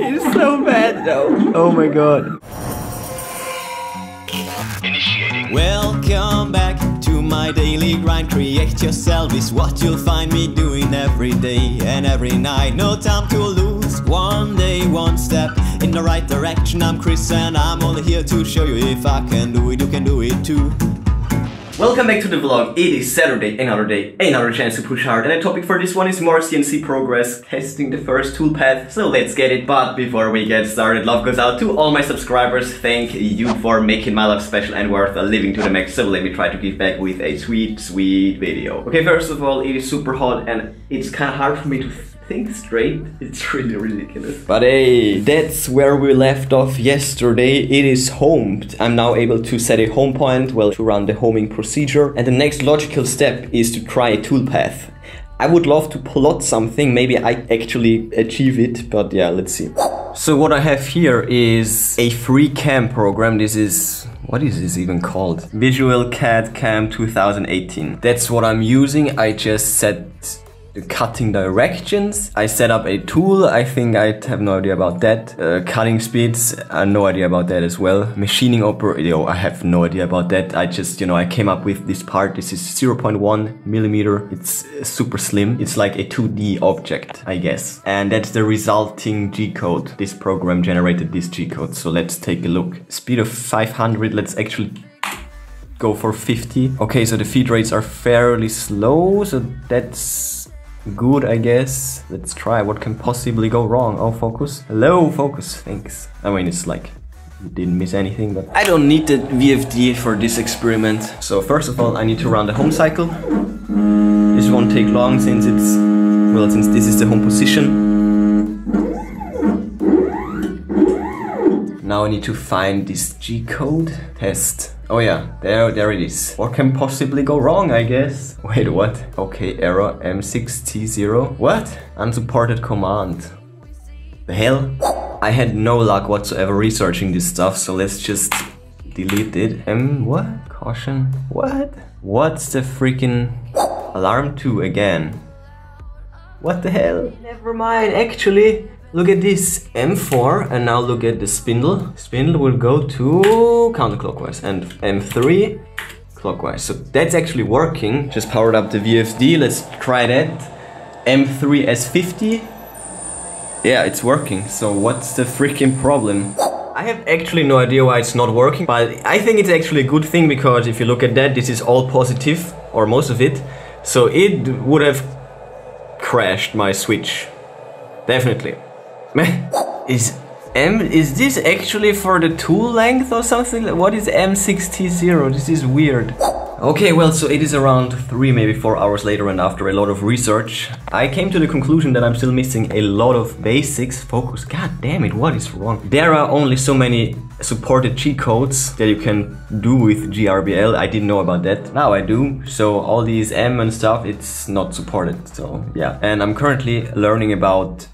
It's so bad though. Oh my god. Initiating. Welcome back to my daily grind. Create yourself is what you'll find me doing every day and every night. No time to lose. One day, one step in the right direction. I'm Chris and I'm only here to show you if I can do it, you can do it too. Welcome back to the vlog. It is Saturday, another day, another chance to push hard, and the topic for this one is more CNC progress, testing the first toolpath, so let's get it. But before we get started, love goes out to all my subscribers. Thank you for making my life special and worth a living to the max, so let me try to give back with a sweet, sweet video. Okay, first of all, it is super hot and it's kind of hard for me to think straight. It's really ridiculous. But hey, that's where we left off yesterday. It is homed. I'm now able to set a home point, well, to run the homing procedure. And the next logical step is to try a toolpath. I would love to plot something. Maybe I actually achieve it, but yeah, let's see. So what I have here is a free CAM program. This is, what is this even called? Visual CAD CAM 2018. That's what I'm using. I just set cutting directions. I set up a tool. I think I have no idea about that. Cutting speeds, I have no idea about that as well. Machining operation, I have no idea about that. I just, you know, I came up with this part. This is 0.1 millimeter. It's super slim. It's like a 2D object, I guess. And that's the resulting G-code. This program generated this G-code. So let's take a look. Speed of 500. Let's actually go for 50. Okay, so the feed rates are fairly slow. So that's good, I guess. Let's try. What can possibly go wrong? Oh, focus. Hello, focus. Thanks. I mean, it's like you didn't miss anything, but I don't need the VFD for this experiment. So first of all, I need to run the home cycle. This won't take long since it's, well, since this is the home position. Now I need to find this G-code test. Oh yeah, there it is. What can possibly go wrong, I guess? Wait, what? Okay, error M6T0. What? Unsupported command. The hell? I had no luck whatsoever researching this stuff, so let's just delete it. What? Caution. What? What's the freaking alarm 2 again? What the hell? Never mind, actually. Look at this, M4, and now look at the spindle. Spindle will go to counterclockwise and M3 clockwise. So that's actually working. Just powered up the VFD. Let's try that. M3 S50. Yeah, it's working. So what's the freaking problem? I have actually no idea why it's not working, but I think it's actually a good thing, because if you look at that, this is all positive, or most of it. So it would have crashed my switch. Definitely. Is this actually for the tool length or something? What is M6T0? This is weird. Okay, well, so it is around 3, maybe 4 hours later, and after a lot of research, I came to the conclusion that I'm still missing a lot of basics. Focus, god damn it, what is wrong? There are only so many supported G-codes that you can do with GRBL. I didn't know about that. Now I do. So all these M and stuff, it's not supported, so yeah. And I'm currently learning about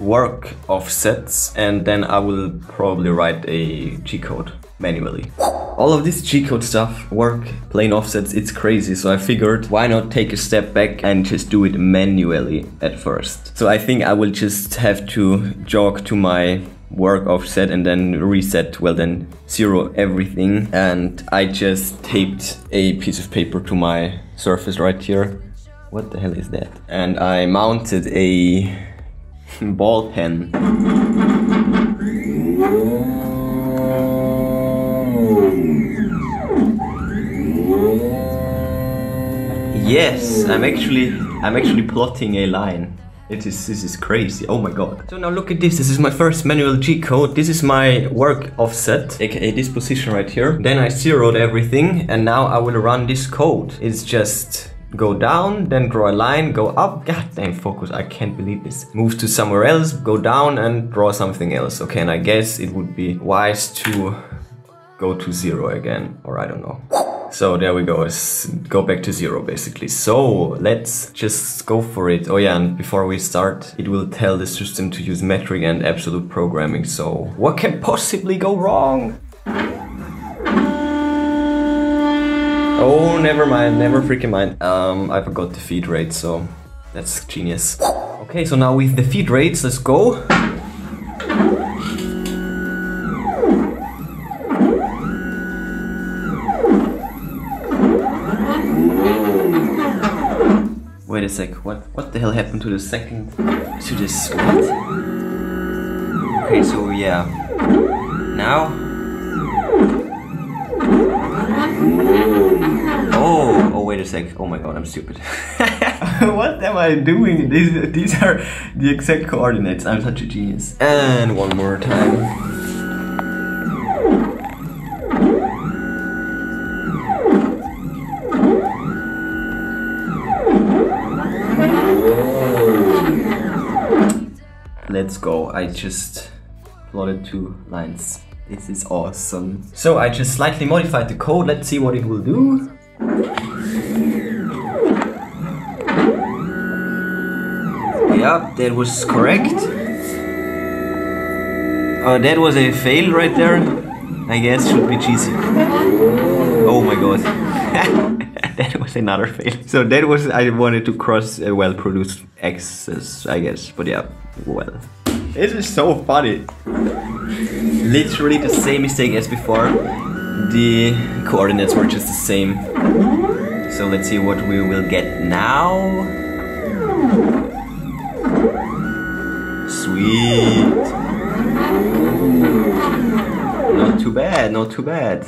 work offsets, and then I will probably write a G-code manually. All of this G-code stuff, work, plane offsets, it's crazy, so I figured why not take a step back and just do it manually at first. So I think I will just have to jog to my work offset and then reset, well then zero everything, and I just taped a piece of paper to my surface right here. What the hell is that? And I mounted a ball pen. Yes, I'm actually plotting a line. This is crazy. Oh my god. So now look at this. This is my first manual G-code. This is my work offset, aka this position right here. Then I zeroed everything, and now I will run this code. It's just go down, then draw a line, go up. God damn, focus, I can't believe this. Move to somewhere else, go down and draw something else. Okay, and I guess it would be wise to go to zero again, or I don't know. So there we go, it's go back to zero basically. So let's just go for it. Oh yeah, and before we start, it will tell the system to use metric and absolute programming. So what can possibly go wrong? Oh, never freaking mind. I forgot the feed rate, so that's genius. Okay, so now with the feed rates, let's go. Wait a sec, what the hell happened to the second, to this, what? Okay, so yeah, now, oh wait a sec, oh my god, I'm stupid. What am I doing? These are the exact coordinates, I'm such a genius. And one more time. Let's go, I just plotted two lines. This is awesome. So I just slightly modified the code, let's see what it will do. Yep, that was correct. Oh, that was a fail right there. I guess should be cheesy. Oh my god. That was another fail. So that was, I wanted to cross a well-produced axis, I guess, but yeah, well. This is so funny. Literally the same mistake as before. The coordinates were just the same. So let's see what we will get now. Sweet. Not too bad, not too bad.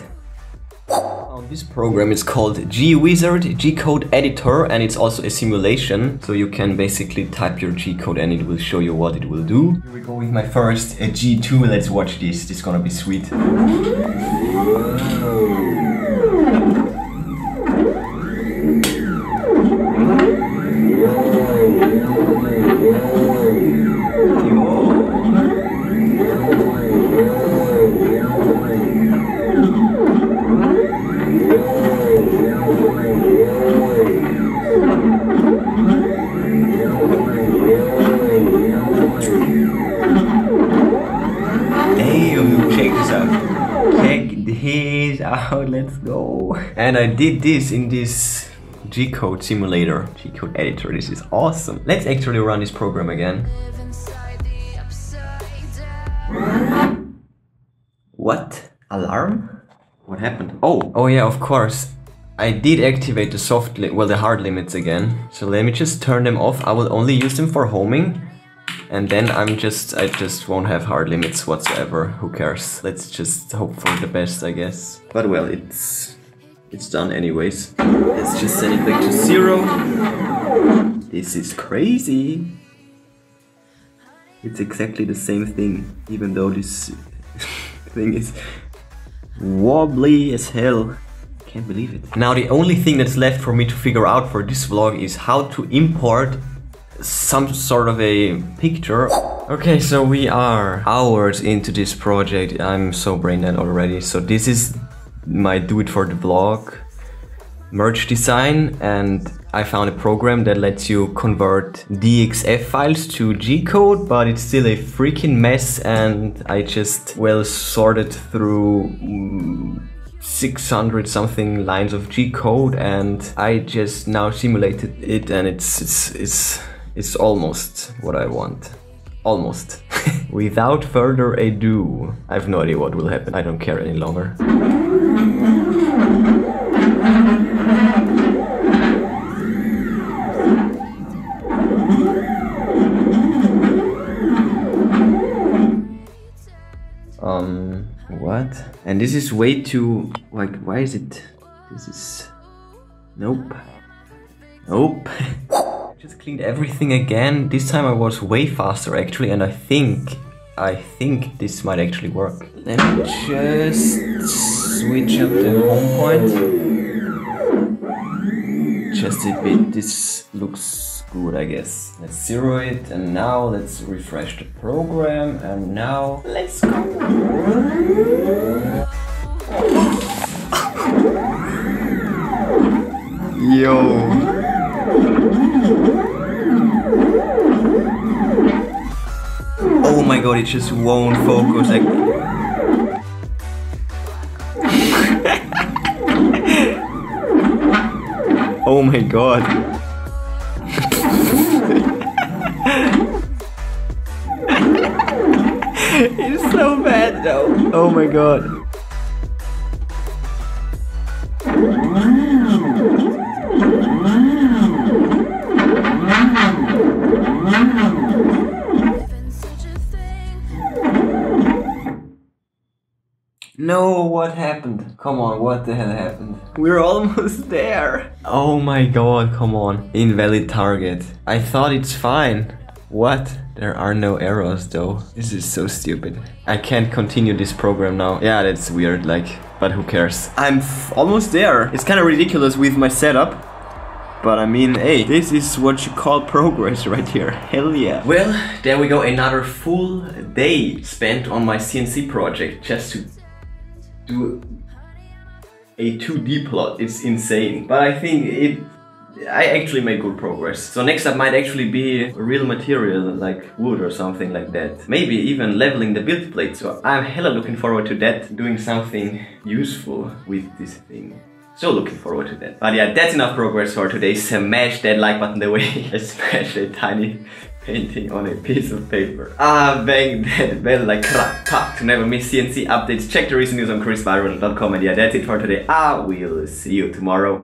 This program is called G-Wizard, G-Code Editor, and it's also a simulation. So you can basically type your G-Code and it will show you what it will do. Here we go with my first G2, let's watch this, this is gonna be sweet. Let's go. And I did this in this G-code simulator, G-code editor. This is awesome. Let's actually run this program again. What? Alarm? What happened? Oh yeah, of course. I did activate the the hard limits again. So let me just turn them off. I will only use them for homing. And then I just won't have hard limits whatsoever, who cares. Let's just hope for the best, I guess. But well, it's done anyways. Let's just set it back to 0. This is crazy. It's exactly the same thing, even though this thing is wobbly as hell. Can't believe it. Now the only thing that's left for me to figure out for this vlog is how to import some sort of a picture. Okay, so we are hours into this project. I'm so brain dead already. So this is my do it for the vlog merge design, and I found a program that lets you convert DXF files to G-code, but it's still a freaking mess, and I just well sorted through 600 something lines of G-code, and I just now simulated it, and it's almost what I want. Almost. Without further ado, I have no idea what will happen. I don't care any longer. What? And this is way too, like, why is it? This is, nope. Nope. Just cleaned everything again. This time I was way faster actually, and I think this might actually work. Let me just switch up the home point. Just a bit, this looks good I guess. Let's zero it, and now let's refresh the program, and now let's go. Yo. Oh my god, it just won't focus. Like... Oh my god. It's so bad though. Oh my god. No, what happened? Come on, what the hell happened? We're almost there. Oh my god, come on. Invalid target. I thought it's fine. What? There are no errors though. This is so stupid. I can't continue this program now. Yeah, that's weird, like, but who cares? I'm almost there. It's kind of ridiculous with my setup. But I mean, hey, this is what you call progress right here. Hell yeah. Well, there we go. Another full day spent on my CNC project just to do a 2D plot. It's insane. But I think I actually made good progress. So next up might actually be real material like wood or something like that. Maybe even leveling the build plate. So I'm hella looking forward to that. Doing something useful with this thing. So looking forward to that. But yeah, that's enough progress for today. Smash that like button the way I smash a tiny painting on a piece of paper. Ah, bang that bell like crack, pack to never miss CNC updates. Check the recent news on ChrisViral.com. And yeah, that's it for today. I will see you tomorrow.